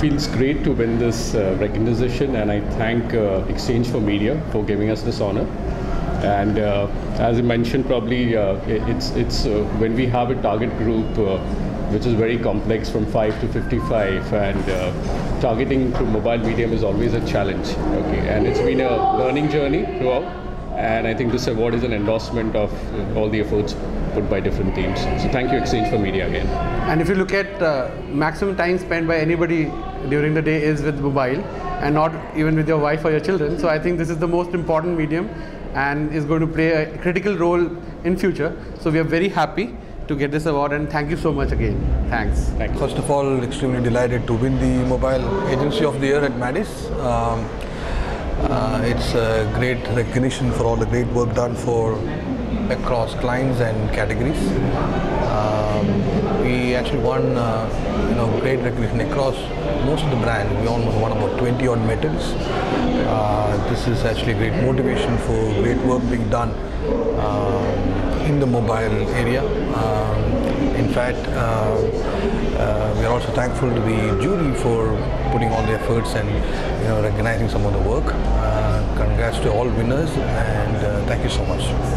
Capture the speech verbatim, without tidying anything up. feels great to win this uh, recognition, and I thank uh, Exchange for media for giving us this honor. And uh, as I mentioned, probably uh, it's it's uh, when we have a target group uh, which is very complex from five to fifty-five, and uh, targeting through mobile medium is always a challenge. Okay, and it's been a learning journey throughout, and I think this award is an endorsement of all the efforts put by different teams. So thank you, Exchange for media, again. And if you look at uh, maximum time spent by anybody during the day is with mobile, and not even with your wife or your children. So I think this is the most important medium and is going to play a critical role in future. So we are very happy to get this award, and thank you so much again. Thanks. Thank you. First of all, extremely delighted to win the Mobile Agency of the Year at MADIS. Um, uh, it's a great recognition for all the great work done for across clients and categories. Um, we actually won uh, you know, great recognition across most of the brands. We almost won about twenty odd medals. Uh, this is actually great motivation for great work being done uh, in the mobile area. Um, in fact, uh, uh, we are also thankful to the jury for putting all the efforts and you know, recognizing some of the work. Uh, congrats to all winners, and uh, thank you so much.